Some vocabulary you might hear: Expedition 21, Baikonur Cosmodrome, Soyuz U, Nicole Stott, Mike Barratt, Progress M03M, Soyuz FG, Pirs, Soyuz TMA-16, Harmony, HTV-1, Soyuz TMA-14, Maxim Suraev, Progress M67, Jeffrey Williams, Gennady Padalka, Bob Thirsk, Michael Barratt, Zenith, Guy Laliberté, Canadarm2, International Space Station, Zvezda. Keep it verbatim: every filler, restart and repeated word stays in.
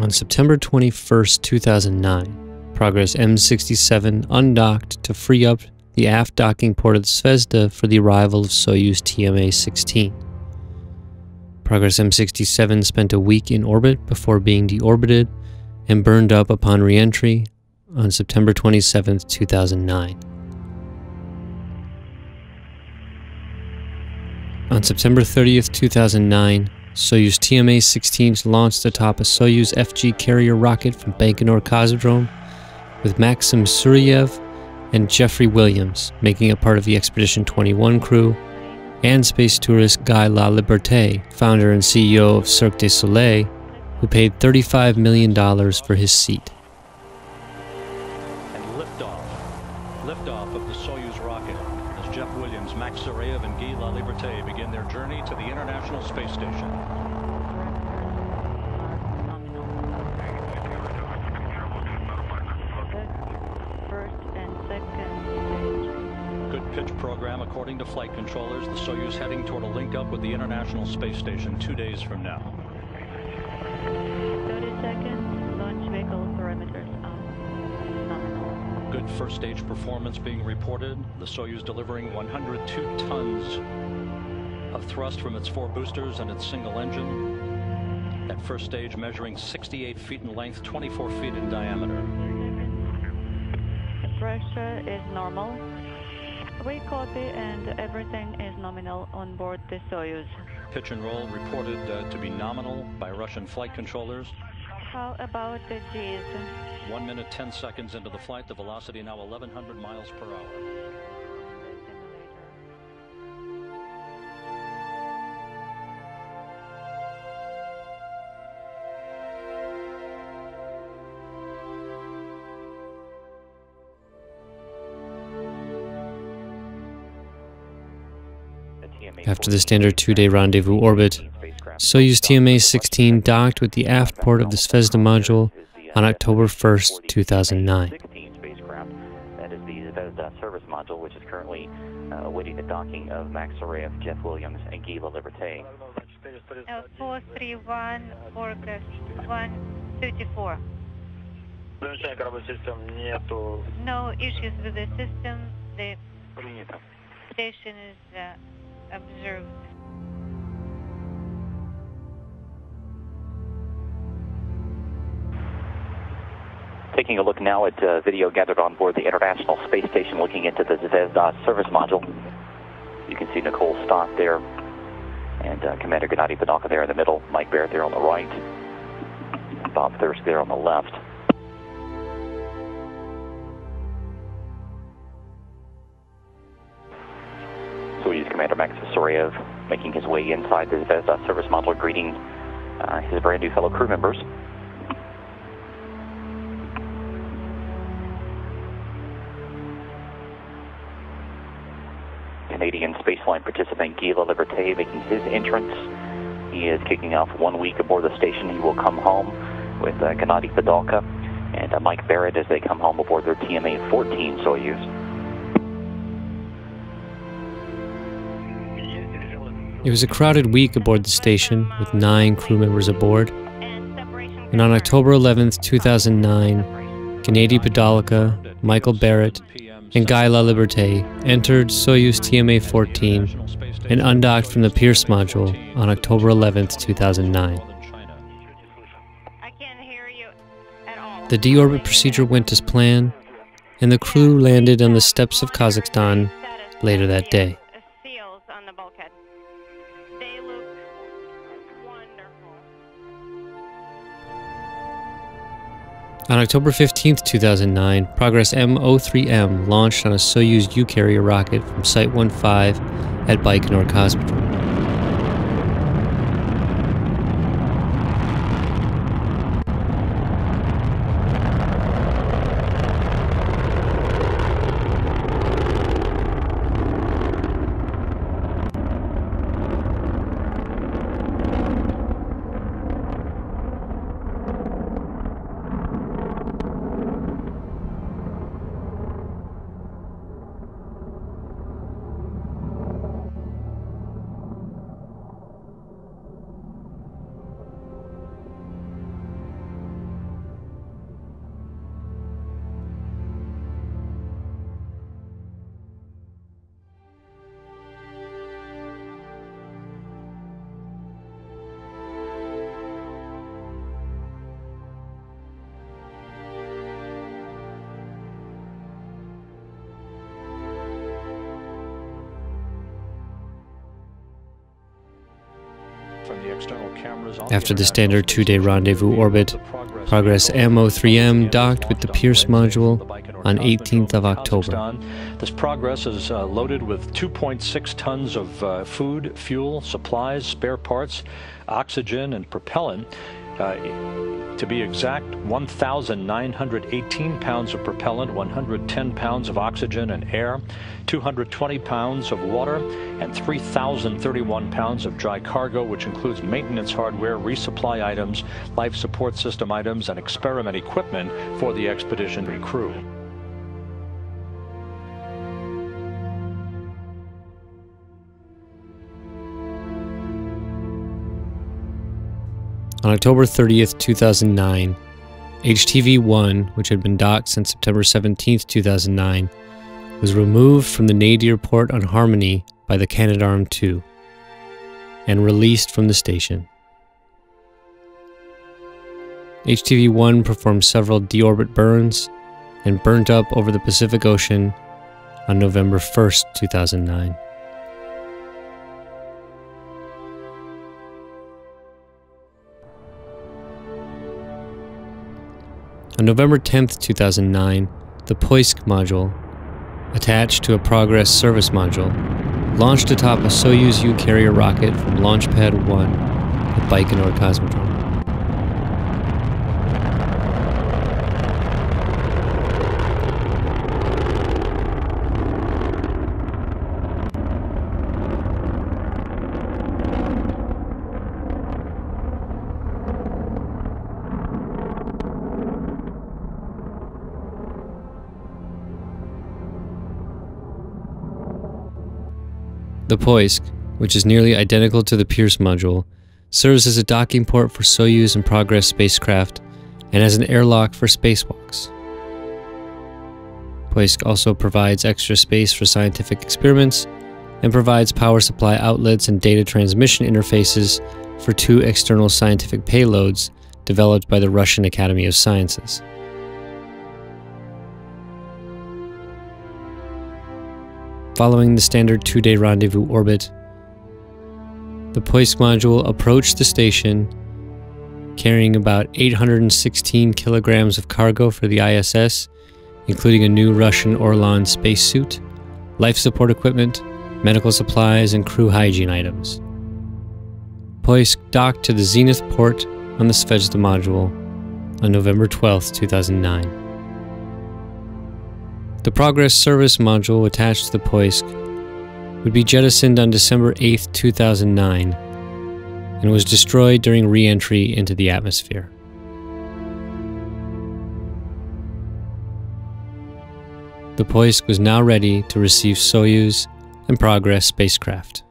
On September twenty-first, two thousand nine, Progress M sixty-seven undocked to free up the aft docking port of the Zvezda for the arrival of Soyuz T M A sixteen. Progress M sixty-seven spent a week in orbit before being deorbited and burned up upon re-entry on September twenty-seventh, two thousand nine. On September thirtieth, two thousand nine, Soyuz T M A sixteen launched atop a Soyuz F G carrier rocket from Baikonur Cosmodrome, with Maxim Suraev and Jeffrey Williams making up part of the Expedition twenty-one crew, and space tourist Guy Laliberté, founder and C E O of Cirque du Soleil, who paid thirty-five million dollars for his seat. And liftoff. Liftoff of the Soyuz rocket as Jeff Williams, Max Suraev, and Guy Laliberté begin their journey to the International Space Station. Good pitch program according to flight controllers. The Soyuz heading toward a link-up with the International Space Station two days from now. thirty seconds, launch vehicle parameters on nominal. Good first stage performance being reported. The Soyuz delivering one hundred two tons of thrust from its four boosters and its single engine. That first stage measuring sixty-eight feet in length, twenty-four feet in diameter. The pressure is normal. We copy and everything is nominal on board the Soyuz. Pitch and roll reported uh, to be nominal by Russian flight controllers. How about the G's? One minute, ten seconds into the flight, the velocity now eleven hundred miles per hour. After the standard two-day rendezvous orbit, Soyuz T M A sixteen docked with the aft port of the Zvezda module on October first, two thousand nine. That is the Zvezda service module, which is currently awaiting the docking of Max Suraev, Jeff Williams, and Guy Laliberté. four three one, Progress one thirty-four. No issues with the system. The station is Uh, observed. Taking a look now at uh, video gathered on board the International Space Station looking into the Zvezda service module. You can see Nicole Stott there and uh, Commander Gennady Padalka there in the middle, Mike Barratt there on the right, Bob Thirsk there on the left. Soyuz Commander Maxim Suraev making his way inside the Zvezda service module, greeting uh, his brand new fellow crew members. Canadian spaceflight participant Guy Laliberté making his entrance. He is kicking off one week aboard the station. He will come home with uh, Gennady Padalka and uh, Mike Barratt as they come home aboard their T M A fourteen Soyuz. It was a crowded week aboard the station, with nine crew members aboard, and on October eleventh, two thousand nine, Gennady Padalka, Michael Barratt, and Guy Laliberté entered Soyuz T M A fourteen and undocked from the Pirs module on October eleventh, two thousand nine. The deorbit procedure went as planned, and the crew landed on the steppes of Kazakhstan later that day. On October fifteenth, two thousand nine, Progress M oh three M launched on a Soyuz U carrier rocket from Site fifteen at Baikonur Cosmodrome. After the standard two-day rendezvous orbit, Progress M zero three M docked with the Pirs module on eighteenth of October. This Progress is uh, loaded with two point six tons of uh, food, fuel, supplies, spare parts, oxygen, and propellant. Uh, to be exact, one thousand nine hundred eighteen pounds of propellant, one hundred ten pounds of oxygen and air, two hundred twenty pounds of water, and three thousand thirty-one pounds of dry cargo, which includes maintenance hardware, resupply items, life support system items, and experiment equipment for the expeditionary crew. On October thirtieth, two thousand nine, H T V one, which had been docked since September seventeenth, two thousand nine, was removed from the nadir port on Harmony by the Canadarm two and released from the station. H T V one performed several deorbit burns and burnt up over the Pacific Ocean on November first, two thousand nine. On November tenth, two thousand nine, the Poisk module, attached to a Progress service module, launched atop a Soyuz U carrier rocket from Launch Pad one at Baikonur Cosmodrome. The Poisk, which is nearly identical to the Pirs module, serves as a docking port for Soyuz and Progress spacecraft and as an airlock for spacewalks. Poisk also provides extra space for scientific experiments and provides power supply outlets and data transmission interfaces for two external scientific payloads developed by the Russian Academy of Sciences. Following the standard two-day rendezvous orbit, the Poisk module approached the station carrying about eight hundred sixteen kilograms of cargo for the I S S, including a new Russian Orlan spacesuit, life support equipment, medical supplies, and crew hygiene items. Poisk docked to the Zenith port on the Zvezda module on November twelfth, two thousand nine. The Progress service module attached to the Poisk would be jettisoned on December eighth, two thousand nine, and was destroyed during re-entry into the atmosphere. The Poisk was now ready to receive Soyuz and Progress spacecraft.